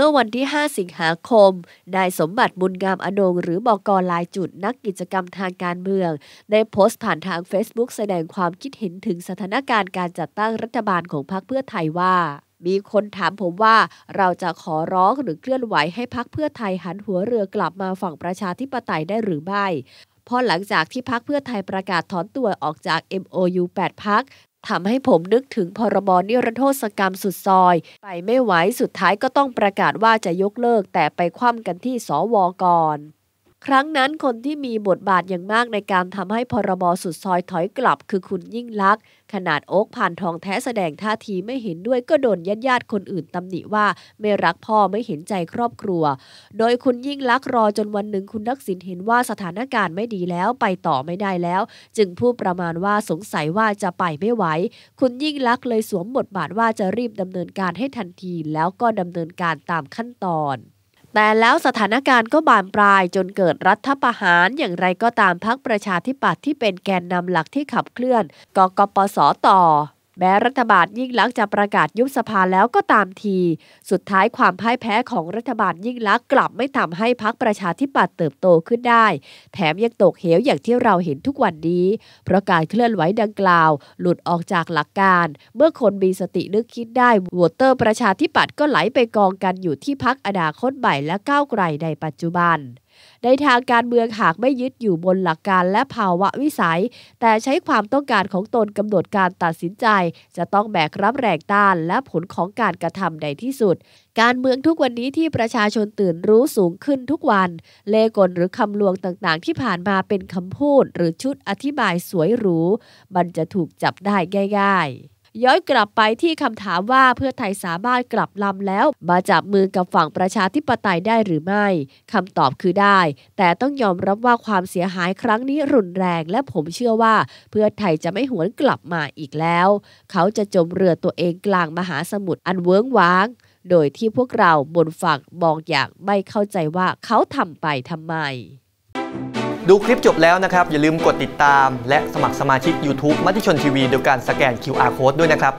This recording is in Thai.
มื่อวันที่5สิงหาคมนายสมบัติบุญงามอนงค์หรือบก.ลายจุดนักกิจกรรมทางการเมืองได้โพสต์ผ่านทาง Facebook แสดงความคิดเห็นถึงสถานการณ์การจัดตั้งรัฐบาลของพรรคเพื่อไทยว่ามีคนถามผมว่าเราจะขอร้องหรือเคลื่อนไหวให้พรรคเพื่อไทยหันหัวเรือกลับมาฝั่งประชาธิปไตยได้หรือไม่เพราะหลังจากที่พรรคเพื่อไทยประกาศถอนตัวออกจาก MOU 8 พรรคทำให้ผมนึกถึงพรบนิรโทษกรรมสุดซอยไปไม่ไหวสุดท้ายก็ต้องประกาศว่าจะยกเลิกแต่ไปคว่ำกันที่สว.ก่อนครั้งนั้นคนที่มีบทบาทอย่างมากในการทำให้พรบสุดซอยถอยกลับคือคุณยิ่งลักษณ์ขนาดโอ๊คผ่านทองแท้แสดงท่าทีไม่เห็นด้วยก็โดนญาติคนอื่นตำหนิว่าไม่รักพ่อไม่เห็นใจครอบครัวโดยคุณยิ่งลักษณ์รอจนวันหนึ่งคุณทักษิณเห็นว่าสถานการณ์ไม่ดีแล้วไปต่อไม่ได้แล้วจึงพูดประมาณว่าสงสัยว่าจะไปไม่ไหวคุณยิ่งลักษณ์เลยสวมบทบาทว่าจะรีบดำเนินการให้ทันทีแล้วก็ดำเนินการตามขั้นตอนแต่แล้วสถานการณ์ก็บานปลายจนเกิดรัฐประหารอย่างไรก็ตามพรรคประชาธิปัตย์ที่เป็นแกนนำหลักที่ขับเคลื่อนกปส.ต่อแม้รัฐบาลยิ่งลักษณ์จะประกาศยุบสภาแล้วก็ตามทีสุดท้ายความพ่ายแพ้ของรัฐบาลยิ่งลักษณ์กลับไม่ทำให้พรรคประชาธิปัตย์เติบโตขึ้นได้แถมยังตกเหวอย่างที่เราเห็นทุกวันนี้เพราะการเคลื่อนไหวดังกล่าวหลุดออกจากหลักการเมื่อคนมีสตินึกคิดได้โหวตเตอร์ประชาธิปัตย์ก็ไหลไปกองกันอยู่ที่พรรคอนาคตใหม่และก้าวไกลในปัจจุบันในทางการเมืองหากไม่ยึดอยู่บนหลักการและภาวะวิสัยแต่ใช้ความต้องการของตนกำหนดการตัดสินใจจะต้องแบกรับแรงต้านและผลของการกระทำในที่สุดการเมืองทุกวันนี้ที่ประชาชนตื่นรู้สูงขึ้นทุกวันเลขหรือคำลวงต่างๆที่ผ่านมาเป็นคำพูดหรือชุดอธิบายสวยหรูมันจะถูกจับได้ง่ายๆย้อนกลับไปที่คำถามว่าเพื่อไทยสามารถกลับลำแล้วมาจับมือกับฝั่งประชาธิปไตยได้หรือไม่คำตอบคือได้แต่ต้องยอมรับว่าความเสียหายครั้งนี้รุนแรงและผมเชื่อว่าเพื่อไทยจะไม่หวนกลับมาอีกแล้วเขาจะจมเรือตัวเองกลางมหาสมุทรอันเวิ้งว้างโดยที่พวกเราบนฝั่งมองอย่างไม่เข้าใจว่าเขาทำไปทำไมดูคลิปจบแล้วนะครับอย่าลืมกดติดตามและสมัครสมาชิก YouTube มติชนทีวีโดยการสแกน QR Code ด้วยนะครับ